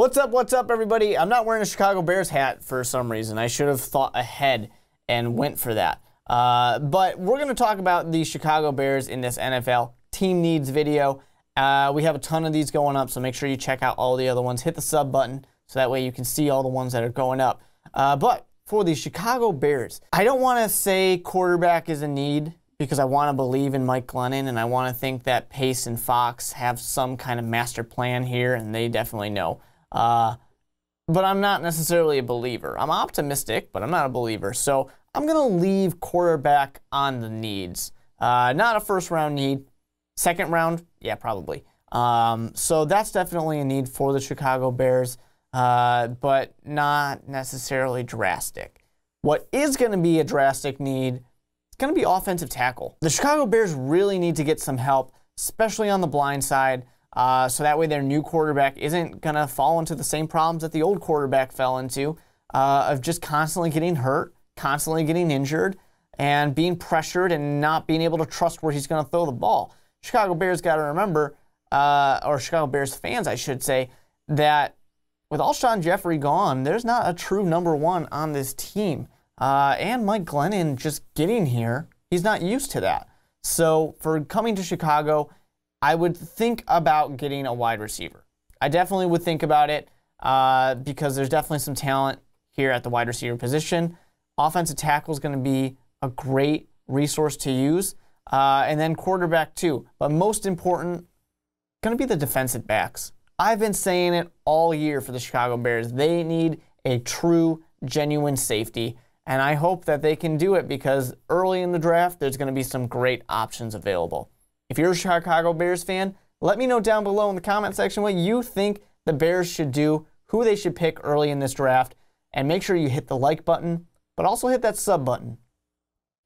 What's up, everybody? I'm not wearing a Chicago Bears hat for some reason. I should have thought ahead and went for that. But we're going to talk about the Chicago Bears in this NFL team needs video. We have a ton of these going up, so make sure you check out all the other ones. Hit the sub button so that way you can see all the ones that are going up. But for the Chicago Bears, I don't want to say quarterback is a need because I want to believe in Mike Glennon, and I want to think that Pace and Fox have some kind of master plan here, and they definitely know. But I'm not necessarily a believer. I'm optimistic, but I'm not a believer. So I'm going to leave quarterback on the needs. Not a first-round need. Second round, yeah, probably. So that's definitely a need for the Chicago Bears, but not necessarily drastic. What is going to be a drastic need is going to be offensive tackle. The Chicago Bears really need to get some help, especially on the blind side. So that way their new quarterback isn't going to fall into the same problems that the old quarterback fell into of just constantly getting hurt, constantly getting injured, and being pressured and not being able to trust where he's going to throw the ball. Chicago Bears got to remember, or Chicago Bears fans, I should say, that with Alshon Jeffrey gone, there's not a true number one on this team. And Mike Glennon just getting here, he's not used to that. So for coming to Chicago, I would think about getting a wide receiver. I definitely would think about it because there's definitely some talent here at the wide receiver position. Offensive tackle is going to be a great resource to use. And then quarterback too. But most important, going to be the defensive backs. I've been saying it all year for the Chicago Bears. They need a true, genuine safety. And I hope that they can do it because early in the draft, there's going to be some great options available. If you're a Chicago Bears fan, let me know down below in the comment section what you think the Bears should do, who they should pick early in this draft, and make sure you hit the like button, but also hit that sub button.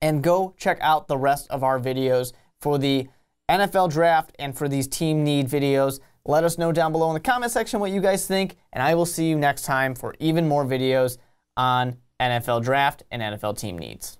And go check out the rest of our videos for the NFL draft and for these team need videos. Let us know down below in the comment section what you guys think, and I will see you next time for even more videos on NFL draft and NFL team needs.